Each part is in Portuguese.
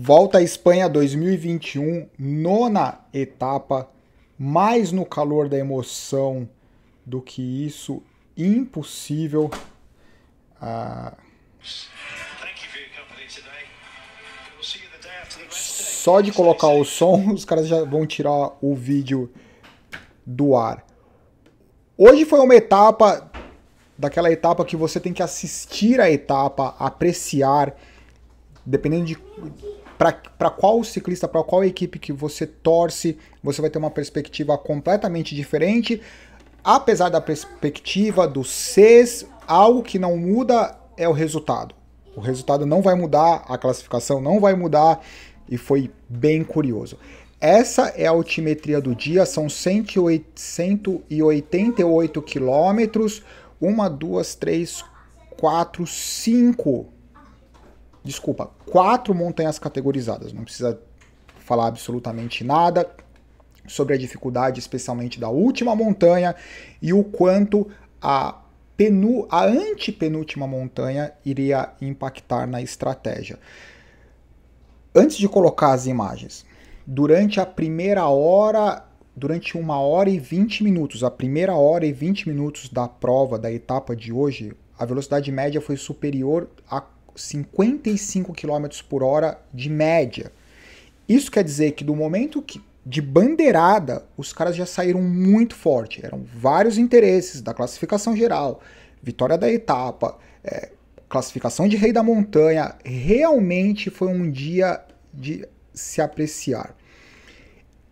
Volta à Espanha 2021, 9ª etapa, mais no calor da emoção do que isso, impossível. Só de colocar o som, os caras já vão tirar o vídeo do ar. Hoje foi uma etapa, daquela etapa que você tem que assistir a etapa, apreciar, dependendo de para qual ciclista, para qual equipe que você torce, você vai ter uma perspectiva completamente diferente. Apesar da perspectiva do SES, algo que não muda é o resultado. O resultado não vai mudar, a classificação não vai mudar, e foi bem curioso. Essa é a altimetria do dia, são 188 quilômetros, 1, 2, 3, 4, 5... Desculpa, 4 montanhas categorizadas, não precisa falar absolutamente nada sobre a dificuldade, especialmente da última montanha, e o quanto a antepenúltima montanha iria impactar na estratégia. Antes de colocar as imagens, durante a primeira hora, durante 1h e 20 minutos, a primeira 1h e 20 minutos da prova, da etapa de hoje, a velocidade média foi superior a 55 km por hora de média. Isso quer dizer que do momento de bandeirada, os caras já saíram muito forte. Eram vários interesses da classificação geral, vitória da etapa, classificação de rei da montanha. Realmente foi um dia de se apreciar.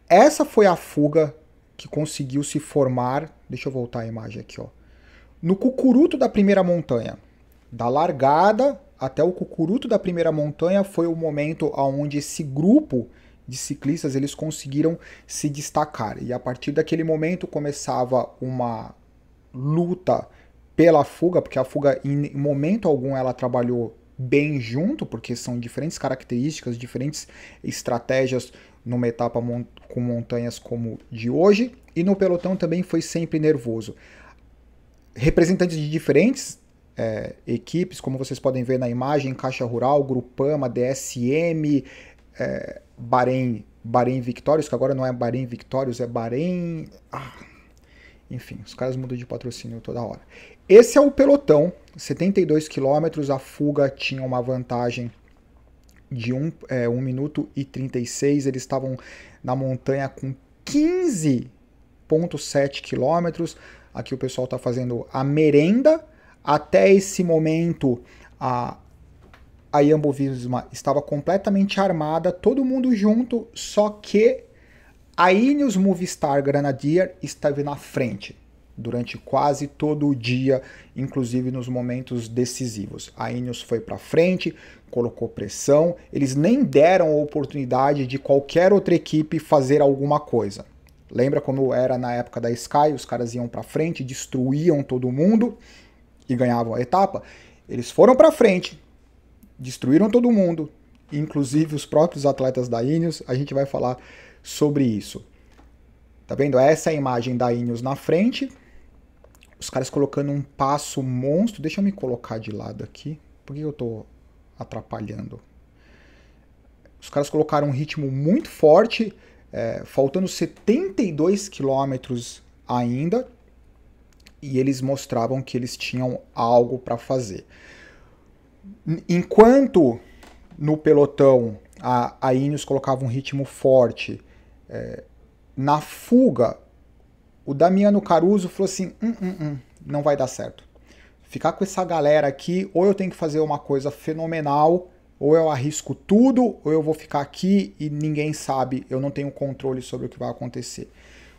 Essa foi a fuga que conseguiu se formar. Deixa eu voltar a imagem aqui, ó. No cucuruto da primeira montanha, da largada até o cucuruto da primeira montanha, foi o momento onde esse grupo de ciclistas eles conseguiram se destacar. E a partir daquele momento começava uma luta pela fuga, porque a fuga em momento algum ela trabalhou bem junto, porque são diferentes características, diferentes estratégias numa etapa com montanhas como de hoje. E no pelotão também foi sempre nervoso. Representantes de diferentes equipes, como vocês podem ver na imagem, Caixa Rural, Grupama, DSM, Bahrein Victorious, que agora não é Bahrein Victorious, é Bahrein... Enfim, os caras mudam de patrocínio toda hora. Esse é o pelotão, 72 km, a fuga tinha uma vantagem de 1 minuto e 36, eles estavam na montanha com 15,7 km, aqui o pessoal está fazendo a merenda. Até esse momento, a Jumbo Visma estava completamente armada, todo mundo junto, só que a Ineos Movistar Grenadier esteve na frente durante quase todo o dia, inclusive nos momentos decisivos. A Ineos foi para frente, colocou pressão, eles nem deram a oportunidade de qualquer outra equipe fazer alguma coisa. Lembra como era na época da Sky? Os caras iam para frente, destruíam todo mundo e ganhavam a etapa. Eles foram para frente, destruíram todo mundo, inclusive os próprios atletas da Ineos. A gente vai falar sobre isso. Tá vendo? Essa é a imagem da Ineos na frente, os caras colocando um passo monstro. Deixa eu me colocar de lado aqui, porque eu tô atrapalhando. Os caras colocaram um ritmo muito forte, faltando 72 quilômetros ainda, e eles mostravam que eles tinham algo para fazer. Enquanto no pelotão a Ineos colocava um ritmo forte, na fuga o Damiano Caruso falou assim, não vai dar certo. Ficar com essa galera aqui, ou eu tenho que fazer uma coisa fenomenal, ou eu arrisco tudo, ou eu vou ficar aqui e ninguém sabe, eu não tenho controle sobre o que vai acontecer.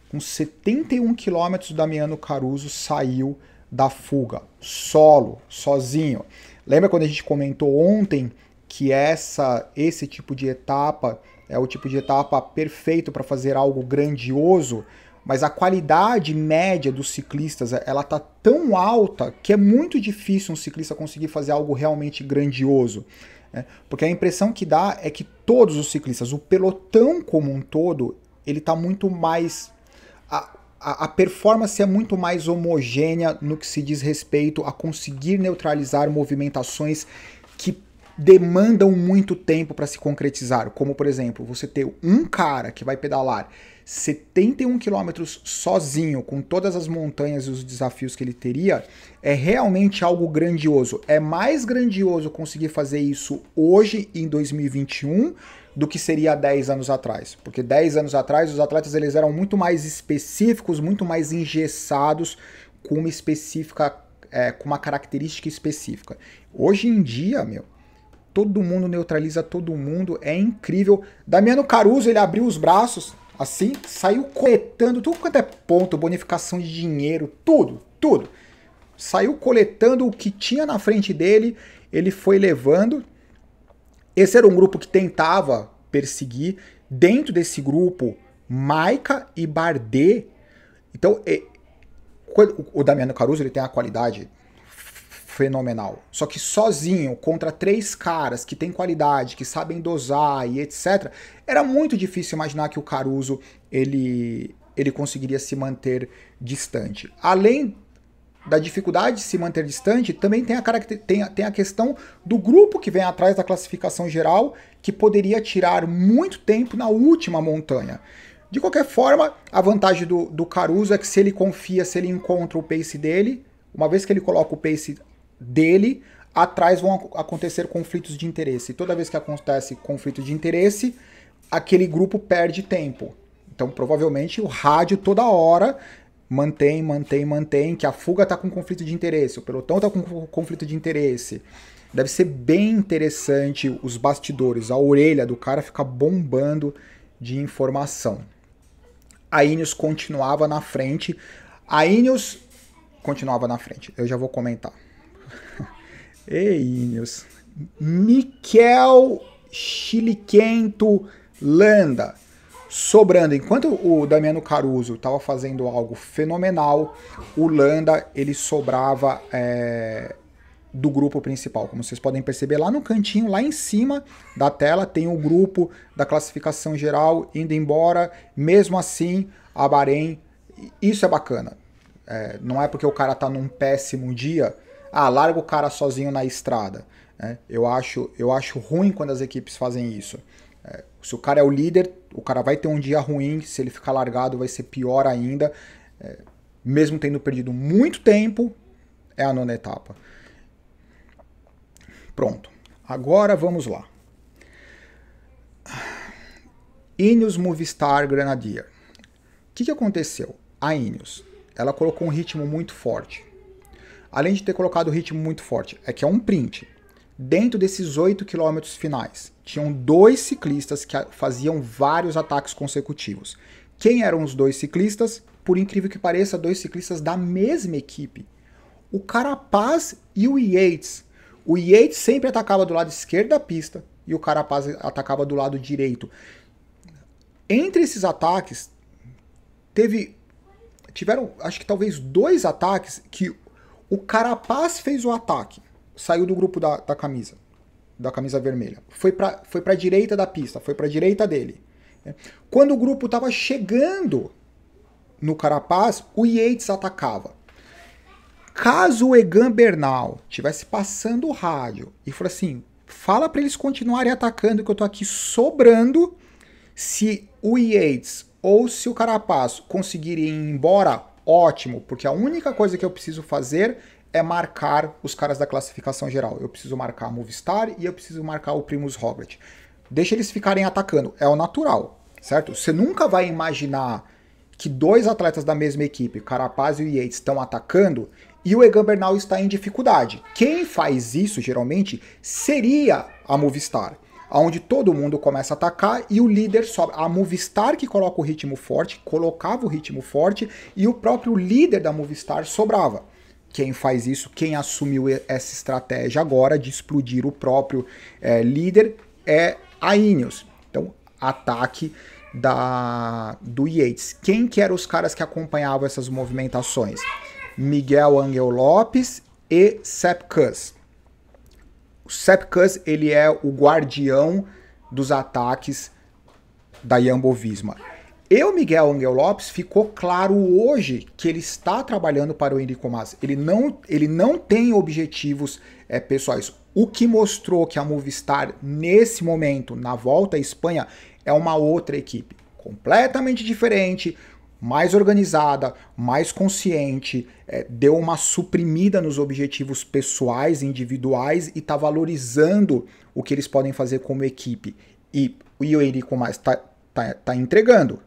Com 71 quilômetros, Damiano Caruso saiu da fuga, solo, sozinho. Lembra quando a gente comentou ontem que esse tipo de etapa é o tipo de etapa perfeito para fazer algo grandioso, mas a qualidade média dos ciclistas ela tá tão alta que é muito difícil um ciclista conseguir fazer algo realmente grandioso, né? Porque a impressão que dá é que todos os ciclistas, o pelotão como um todo, ele tá muito mais... A performance é muito mais homogênea no que se diz respeito a conseguir neutralizar movimentações que demandam muito tempo para se concretizar, como por exemplo, você ter um cara que vai pedalar 71 km sozinho, com todas as montanhas e os desafios que ele teria, é realmente algo grandioso. É mais grandioso conseguir fazer isso hoje, em 2021, do que seria há 10 anos atrás. Porque 10 anos atrás, os atletas eles eram muito mais específicos, muito mais engessados, com uma específica, com uma característica específica. Hoje em dia, meu, todo mundo neutraliza todo mundo, é incrível. Damiano Caruso, ele abriu os braços, assim, saiu coletando tudo quanto é ponto, bonificação de dinheiro, tudo. Saiu coletando o que tinha na frente dele, ele foi levando. Esse era um grupo que tentava perseguir. Dentro desse grupo, Maika e Bardet. Então, o Damiano Caruso, ele tem a qualidade fenomenal. Só que sozinho, contra 3 caras que têm qualidade, que sabem dosar e etc, era muito difícil imaginar que o Caruso ele conseguiria se manter distante. Além da dificuldade de se manter distante, também tem a questão do grupo que vem atrás da classificação geral, que poderia tirar muito tempo na última montanha. De qualquer forma, a vantagem do Caruso é que se ele confia, se ele encontra o pace dele, uma vez que ele coloca o pace dele, atrás vão acontecer conflitos de interesse. E toda vez que acontece conflito de interesse, aquele grupo perde tempo. Então, provavelmente, o rádio toda hora mantém, que a fuga tá com conflito de interesse, o pelotão tá com conflito de interesse. Deve ser bem interessante os bastidores, a orelha do cara fica bombando de informação. A Ineos continuava na frente. Eu já vou comentar. Ei, Ineos. Mikel Chiliquento Landa sobrando. Enquanto o Damiano Caruso estava fazendo algo fenomenal, o Landa ele sobrava do grupo principal. Como vocês podem perceber, lá no cantinho, lá em cima da tela, tem o grupo da classificação geral indo embora. Mesmo assim, a Bahrein, isso é bacana. Não é porque o cara tá num péssimo dia, larga o cara sozinho na estrada. Né? Eu acho ruim quando as equipes fazem isso. Se o cara é o líder, o cara vai ter um dia ruim, se ele ficar largado vai ser pior ainda. Mesmo tendo perdido muito tempo, é a 9ª etapa. Pronto, agora vamos lá. Ineos Movistar Grenadier. O que aconteceu? A Ineos, ela colocou um ritmo muito forte. Além de ter colocado um ritmo muito forte, é que é um print. Dentro desses 8 km finais, tinham 2 ciclistas que faziam vários ataques consecutivos. Quem eram os 2 ciclistas? Por incrível que pareça, 2 ciclistas da mesma equipe. O Carapaz e o Yates. O Yates sempre atacava do lado esquerdo da pista e o Carapaz atacava do lado direito. Entre esses ataques, tiveram, acho que talvez 2 ataques que o Carapaz fez o ataque, saiu do grupo da camisa vermelha, foi pra direita da pista, foi pra direita dele. Quando o grupo tava chegando no Carapaz, o Yates atacava. Caso o Egan Bernal tivesse passando o rádio e falou assim, fala pra eles continuarem atacando que eu tô aqui sobrando, se o Yates ou se o Carapaz conseguir ir embora, ótimo, porque a única coisa que eu preciso fazer é marcar os caras da classificação geral. Eu preciso marcar a Movistar e eu preciso marcar o Primoz Roglic. Deixa eles ficarem atacando, é o natural, certo? Você nunca vai imaginar que 2 atletas da mesma equipe, Carapaz e o Yates, estão atacando e o Egan Bernal está em dificuldade. Quem faz isso, geralmente, seria a Movistar, onde todo mundo começa a atacar e o líder sobe. A Movistar que coloca o ritmo forte, colocava o ritmo forte e o próprio líder da Movistar sobrava. Quem faz isso, quem assumiu essa estratégia agora de explodir o próprio líder é a Ineos. Então, ataque do Yates. Quem que eram os caras que acompanhavam essas movimentações? Miguel Ángel López e Sepp Kuss. O Sepp Kuss, ele é o guardião dos ataques da Jumbo Visma. Miguel Ángel López, ficou claro hoje que ele está trabalhando para o Enric Mas. Ele não tem objetivos pessoais. O que mostrou que a Movistar, nesse momento, na Volta à Espanha, é uma outra equipe completamente diferente, mais organizada, mais consciente, deu uma suprimida nos objetivos pessoais, individuais, e está valorizando o que eles podem fazer como equipe. E o Enric Mas está entregando.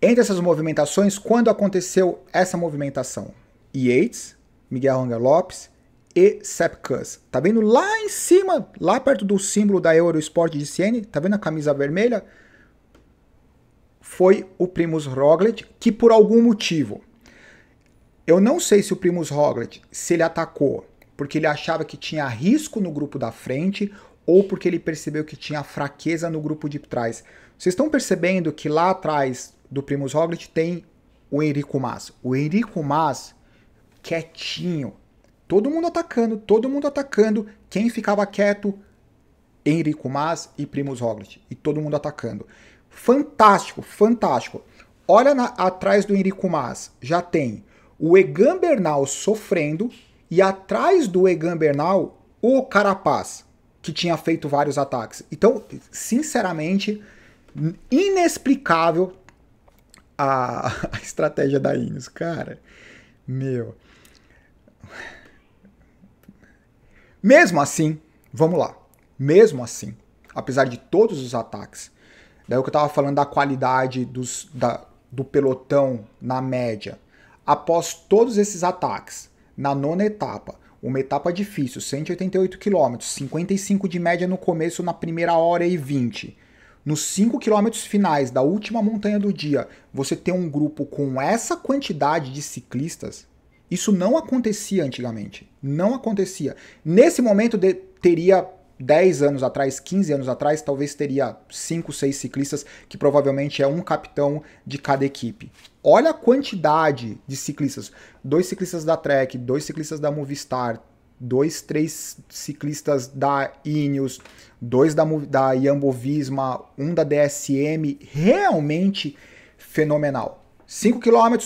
Entre essas movimentações, quando aconteceu essa movimentação? Yates, Miguel Ángel López e Sepp Kuss. Tá vendo lá em cima, lá perto do símbolo da Eurosport de CN, tá vendo a camisa vermelha? Foi o Primoz Roglic, que por algum motivo, eu não sei se o Primoz Roglic, se ele atacou porque ele achava que tinha risco no grupo da frente, ou porque ele percebeu que tinha fraqueza no grupo de trás. Vocês estão percebendo que lá atrás do Primoz Roglic tem o Enric Mas. O Enric Mas quietinho, todo mundo atacando, quem ficava quieto? Enric Mas e Primoz Roglic, e todo mundo atacando. Fantástico, fantástico. Olha atrás do Enric Mas, já tem o Egan Bernal sofrendo, e atrás do Egan Bernal, o Carapaz, que tinha feito vários ataques. Então, sinceramente, inexplicável a estratégia da Ineos, cara. Meu. Mesmo assim, vamos lá. Mesmo assim, apesar de todos os ataques, daí o que eu tava falando da qualidade do pelotão na média. Após todos esses ataques, na nona etapa, uma etapa difícil, 188 km, 55 de média no começo, na primeira hora e 20. Nos 5 km finais da última montanha do dia, você ter um grupo com essa quantidade de ciclistas, isso não acontecia antigamente. Não acontecia. Nesse momento, teria 10 anos atrás, 15 anos atrás, talvez teria 5, 6 ciclistas, que provavelmente é um capitão de cada equipe. Olha a quantidade de ciclistas. 2 ciclistas da Trek, 2 ciclistas da Movistar, 2, 3 ciclistas da Ineos, 2 da Jumbo Visma, 1 da DSM, realmente fenomenal. 5 km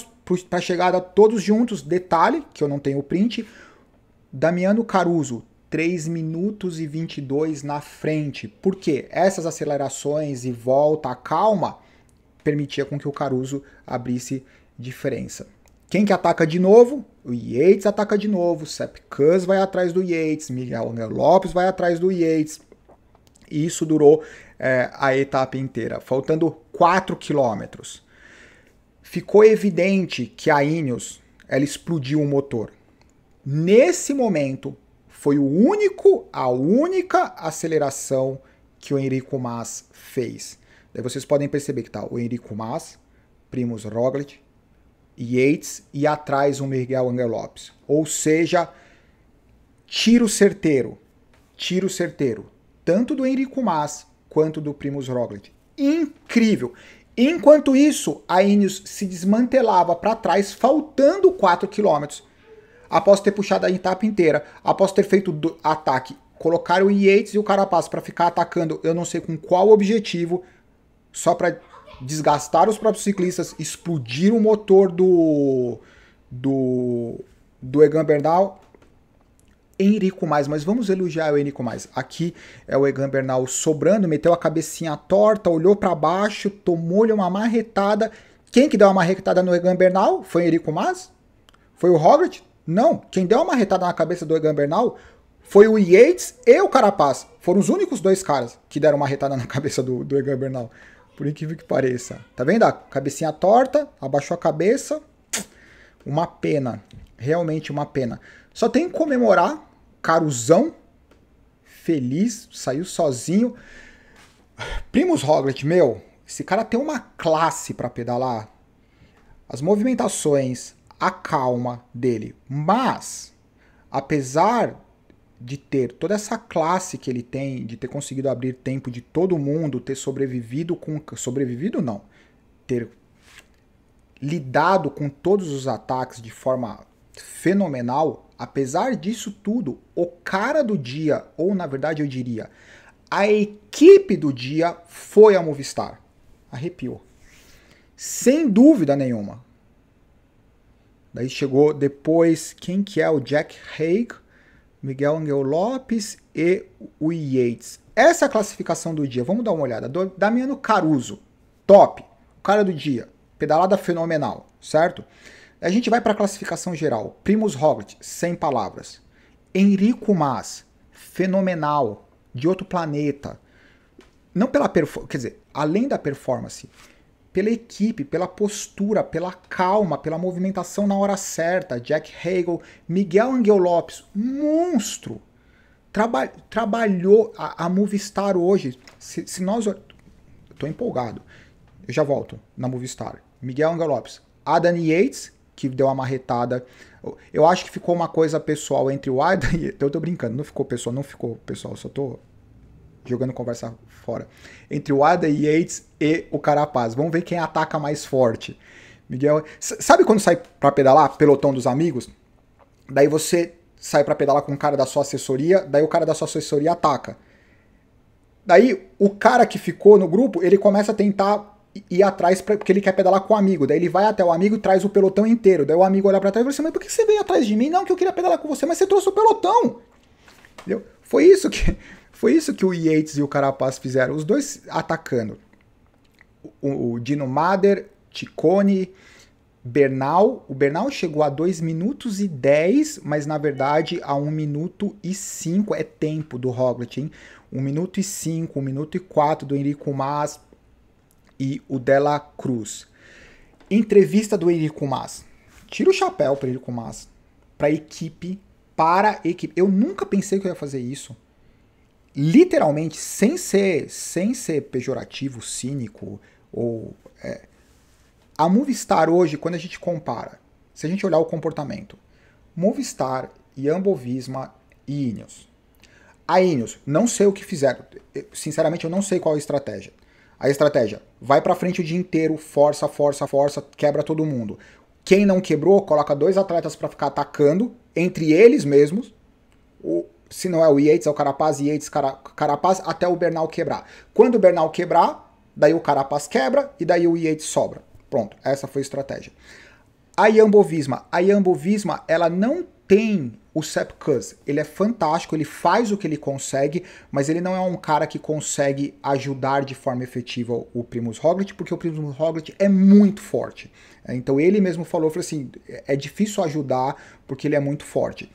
para chegada, todos juntos. Detalhe, que eu não tenho print, Damiano Caruso, 3 minutos e 22 na frente. Por quê? Essas acelerações e volta à calma permitia com que o Caruso abrisse diferença. Quem que ataca de novo? O Yates ataca de novo, Sepp Kuss vai atrás do Yates, Miguel Ángel López vai atrás do Yates. E isso durou a etapa inteira, faltando 4 quilômetros. Ficou evidente que a Ineos, ela explodiu o motor. Nesse momento, foi a única aceleração que o Enric Mas fez. Daí vocês podem perceber que tá o Enric Mas, Primoz Roglic, Yates e atrás o Miguel Ángel López. Ou seja, tiro certeiro, tanto do Enric Mas quanto do Primoz Roglic. Incrível! Enquanto isso, a Ineos se desmantelava para trás, faltando 4 km. Após ter puxado a etapa inteira, após ter feito do ataque, colocaram o Yates e o Carapaz para ficar atacando, eu não sei com qual objetivo, só para desgastar os próprios ciclistas, explodir o motor do Egan Bernal. Enric Mas, mas vamos elogiar o Enric Mas. Aqui é o Egan Bernal sobrando, meteu a cabecinha torta, olhou para baixo, tomou-lhe uma marretada. Quem que deu uma marretada no Egan Bernal? Foi o Enric Mas? Foi o Roglic? Não, quem deu uma marretada na cabeça do Egan Bernal foi o Yates e o Carapaz. Foram os únicos 2 caras que deram uma marretada na cabeça do Egan Bernal. Por incrível que pareça. Tá vendo? A cabecinha torta, abaixou a cabeça. Uma pena. Realmente uma pena. Só tem que comemorar. Caruzão. Feliz. Saiu sozinho. Primoz Roglic, meu. Esse cara tem uma classe pra pedalar. As movimentações. A calma dele. Mas, apesar de ter toda essa classe que ele tem, de ter conseguido abrir tempo de todo mundo, ter sobrevivido com... Sobrevivido não. Ter lidado com todos os ataques de forma fenomenal, apesar disso tudo, o cara do dia, ou na verdade eu diria, a equipe do dia foi a Movistar. Arrepiou. Sem dúvida nenhuma. Daí chegou depois, quem que é? O Jack Haig, Miguel Ángel López e o Yates. Essa é a classificação do dia. Vamos dar uma olhada. Damiano Caruso, top. O cara do dia. Pedalada fenomenal, certo? A gente vai para a classificação geral. Primoz Roglic, sem palavras. Enric Mas, fenomenal. De outro planeta. Não pela performance, quer dizer, além da performance, pela equipe, pela postura, pela calma, pela movimentação na hora certa. Jack Hagel, Miguel Ángel López, monstro. Trabalhou a Movistar hoje. Se nós... Estou empolgado. Eu já volto na Movistar. Miguel Ángel López. Adam Yates, que deu uma marretada. Eu acho que ficou uma coisa pessoal entre o Adam e... Eu tô brincando. Não ficou pessoal, não ficou pessoal. Só tô... jogando conversa fora, entre o Adam Yates e o Carapaz. Vamos ver quem ataca mais forte. Miguel, sabe quando sai para pedalar, pelotão dos amigos? Daí você sai para pedalar com o cara da sua assessoria, daí o cara da sua assessoria ataca. Daí o cara que ficou no grupo, ele começa a tentar ir atrás, porque ele quer pedalar com o amigo. Daí ele vai até o amigo e traz o pelotão inteiro. Daí o amigo olha para trás e fala assim, mas por que você veio atrás de mim? Não, que eu queria pedalar com você, mas você trouxe o pelotão. Entendeu? Foi isso que o Yates e o Carapaz fizeram, os dois atacando. O Dino Mader, Ciccone, Bernal. O Bernal chegou a 2 minutos e 10, mas na verdade a 1 minuto e 5 é tempo do Roglic, hein? 1 minuto e 5, 1 minuto e 4 do Enric Mas e o Dela Cruz. Entrevista do Enric Mas. Tira o chapéu para o Enric Mas, para a equipe. Eu nunca pensei que eu ia fazer isso. Literalmente, sem ser pejorativo, cínico, ou a Movistar hoje, quando a gente compara, se a gente olhar o comportamento, Movistar, Jumbo Visma e Ineos. A Ineos, não sei o que fizeram, sinceramente eu não sei qual é a estratégia. A estratégia, vai pra frente o dia inteiro, força, força, força, quebra todo mundo. Quem não quebrou, coloca 2 atletas pra ficar atacando, entre eles mesmos, se não é o Yates, é o Carapaz, Yates, Carapaz, até o Bernal quebrar. Quando o Bernal quebrar, daí o Carapaz quebra e daí o Yates sobra. Pronto, essa foi a estratégia. A Jumbo Visma, ela não tem o Sepp Kuss. Ele é fantástico, ele faz o que ele consegue, mas ele não é um cara que consegue ajudar de forma efetiva o Primoz Roglic, porque o Primoz Roglic é muito forte. Então ele mesmo falou assim, é difícil ajudar porque ele é muito forte.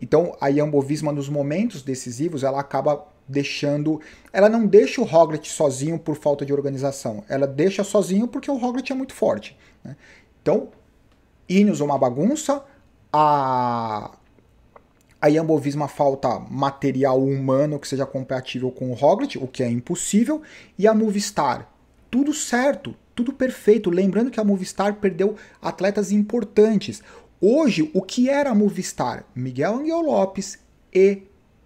Então a Jumbo Visma nos momentos decisivos ela acaba deixando, ela não deixa o Roglic sozinho por falta de organização, ela deixa sozinho porque o Roglic é muito forte, né? Então Ineos uma bagunça, a Jumbo Visma falta material humano que seja compatível com o Roglic, o que é impossível, e a Movistar tudo certo, tudo perfeito, lembrando que a Movistar perdeu atletas importantes. Hoje, o que era a Movistar? Miguel Ángel López e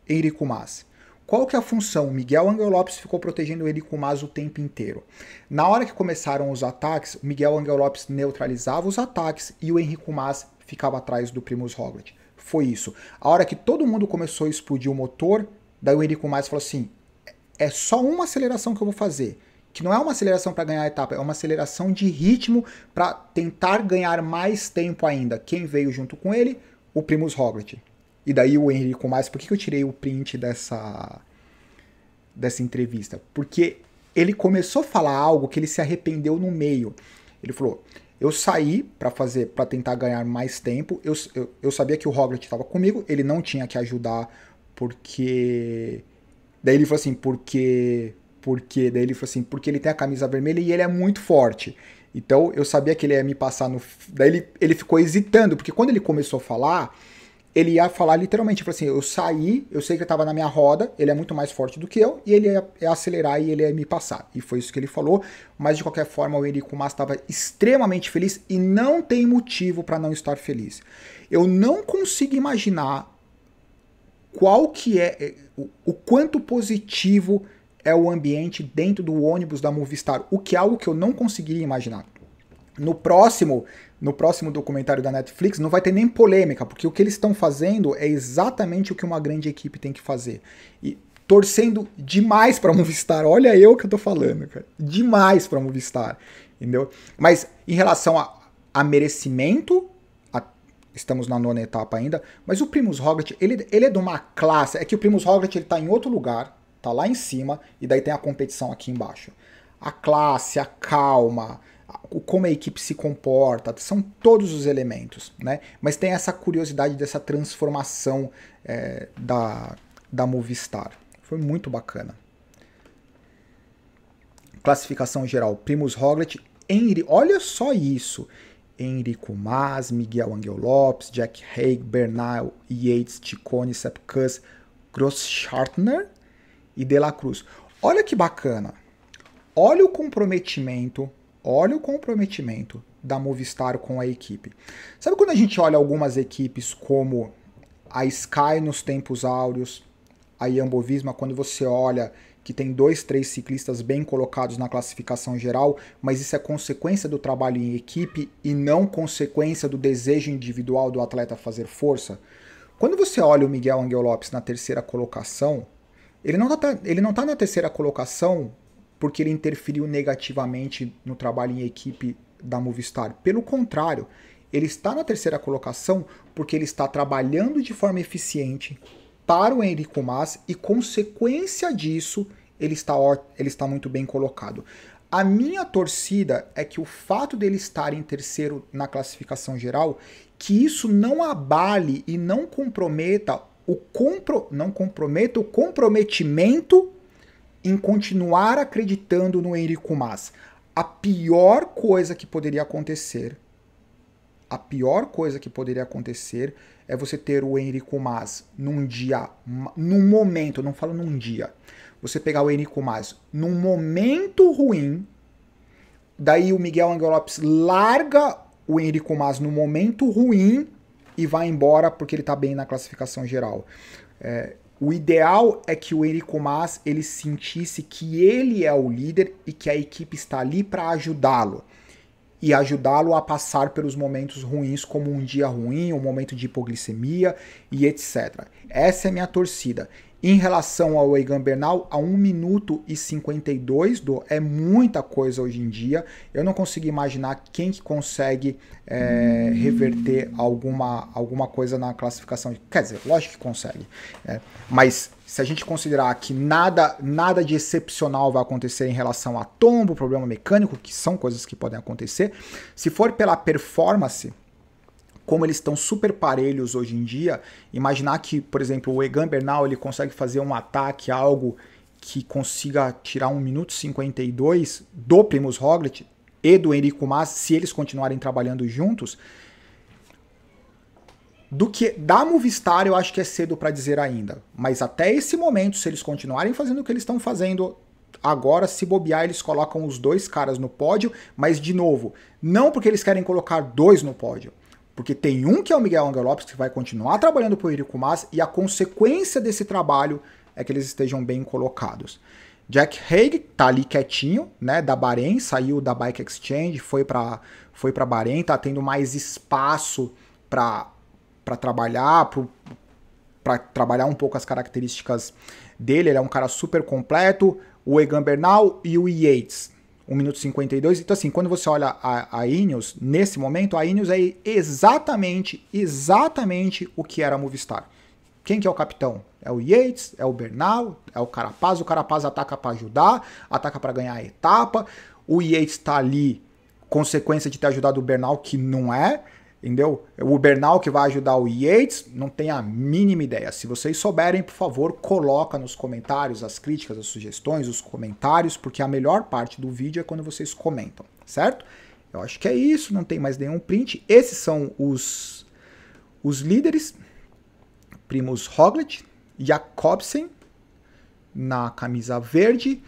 Enric Mas. Qual que é a função? Miguel Ángel López ficou protegendo o Enric Mas o tempo inteiro. Na hora que começaram os ataques, o Miguel Ángel López neutralizava os ataques e o Enric Mas ficava atrás do Primoz Roglic. Foi isso. A hora que todo mundo começou a explodir o motor, daí o Enric Mas falou assim, é só uma aceleração que eu vou fazer. Que não é uma aceleração para ganhar a etapa, é uma aceleração de ritmo para tentar ganhar mais tempo ainda. Quem veio junto com ele? O Primoz Roglic. E daí o Enric Mas, por que eu tirei o print dessa entrevista? Porque ele começou a falar algo que ele se arrependeu no meio. Ele falou, eu saí para tentar ganhar mais tempo, eu sabia que o Roglic estava comigo, ele não tinha que ajudar, porque... Daí ele falou assim, porque ele tem a camisa vermelha e ele é muito forte. Então eu sabia que ele ia me passar no... Daí ele ficou hesitando, porque quando ele começou a falar, ele ia falar literalmente, tipo assim, eu saí, eu sei que ele estava na minha roda, ele é muito mais forte do que eu, e ele ia acelerar e ele ia me passar. E foi isso que ele falou, mas de qualquer forma o Enric Mas estava extremamente feliz e não tem motivo para não estar feliz. Eu não consigo imaginar qual que é... O quanto positivo... é o ambiente dentro do ônibus da Movistar, o que é algo que eu não conseguiria imaginar. No próximo documentário da Netflix não vai ter nem polêmica, porque o que eles estão fazendo é exatamente o que uma grande equipe tem que fazer. E torcendo demais para a Movistar, olha eu que eu tô falando, cara. Demais para a Movistar, entendeu? Mas em relação a merecimento, Estamos na nona etapa ainda. Mas o Primoz Roglic, ele é de uma classe... É que o Primoz Roglic está em outro lugar, está lá em cima, e daí tem a competição aqui embaixo. A classe, a calma, como a equipe se comporta, são todos os elementos, né? Mas tem essa curiosidade dessa transformação da Movistar. Foi muito bacana. Classificação geral, Primoz Roglic, olha só isso. Enric Mas, Miguel Ángel López, Jack Haig, Bernal, Yates, Ciccone, Sepp Kuss, Großschartner e De La Cruz. Olha que bacana. Olha o comprometimento da Movistar com a equipe. Sabe quando a gente olha algumas equipes como a Sky nos tempos áureos, a Jumbo Visma, quando você olha que tem 2, 3 ciclistas bem colocados na classificação geral, mas isso é consequência do trabalho em equipe e não consequência do desejo individual do atleta fazer força? Quando você olha o Miguel Ángel López na terceira colocação, ele não tá na terceira colocação porque ele interferiu negativamente no trabalho em equipe da Movistar. Pelo contrário, ele está na terceira colocação porque ele está trabalhando de forma eficiente para o Enric Mas e, consequência disso, ele está muito bem colocado. A minha torcida é que o fato dele estar em terceiro na classificação geral, que isso não abale e não comprometa o comprometimento em continuar acreditando no Enric Mas. A pior coisa que poderia acontecer, é você ter o Enric Mas você pegar o Enric Mas num momento ruim, daí o Miguel Ángel López larga o Enric Mas no momento ruim e vai embora porque ele tá bem na classificação geral. O ideal é que o Enric Mas ele sentisse que ele é o líder e que a equipe está ali para ajudá-lo. E ajudá-lo a passar pelos momentos ruins, como um dia ruim, um momento de hipoglicemia e etc. Essa é minha torcida. Em relação ao Egan Bernal, a 1 minuto e 52 é muita coisa hoje em dia. Eu não consigo imaginar quem que consegue reverter alguma coisa na classificação. Quer dizer, lógico que consegue. Mas se a gente considerar que nada de excepcional vai acontecer em relação a tombo, problema mecânico, que são coisas que podem acontecer, se for pela performance, como eles estão super parelhos hoje em dia, imaginar que, por exemplo, o Egan Bernal ele consegue fazer um ataque, algo que consiga tirar 1 minuto e 52 do Primoz Roglic e do Enric Mas, se eles continuarem trabalhando juntos, da Movistar eu acho que é cedo para dizer ainda, mas até esse momento, se eles continuarem fazendo o que eles estão fazendo agora, se bobear, eles colocam os 2 caras no pódio, mas de novo, não porque eles querem colocar 2 no pódio, porque tem um que é o Miguel Ángel López, que vai continuar trabalhando para o Enric Mas, e a consequência desse trabalho é que eles estejam bem colocados. Jack Haig tá ali quietinho, né, da Bahrein, saiu da Bike Exchange, foi para Bahrein, tá tendo mais espaço para trabalhar um pouco as características dele. Ele é um cara super completo. O Egan Bernal e o Yates, 1 minuto e 52. Então, assim, quando você olha a Ineos, nesse momento, a Ineos é exatamente o que era a Movistar. Quem que é o capitão? É o Yates, é o Bernal, é o Carapaz. O Carapaz ataca para ajudar, ataca para ganhar a etapa. O Yates tá ali, consequência de ter ajudado o Bernal, que não é. Entendeu? O Bernal que vai ajudar o Yates, não tem a mínima ideia. Se vocês souberem, por favor, coloca nos comentários as críticas, as sugestões, os comentários, porque a melhor parte do vídeo é quando vocês comentam, certo? Eu acho que é isso, não tem mais nenhum print. Esses são os líderes. Primoz Roglic, Jacobsen na camisa verde,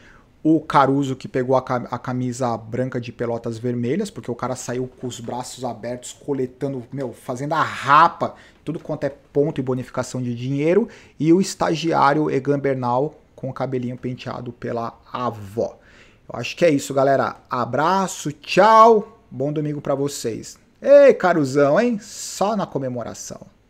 o Caruso, que pegou a camisa branca de pelotas vermelhas, porque o cara saiu com os braços abertos, coletando, fazendo a rapa, tudo quanto é ponto e bonificação de dinheiro. E o estagiário Egan Bernal, com o cabelinho penteado pela avó. Eu acho que é isso, galera. Abraço, tchau, bom domingo pra vocês. Ei, Caruzão, hein? Só na comemoração.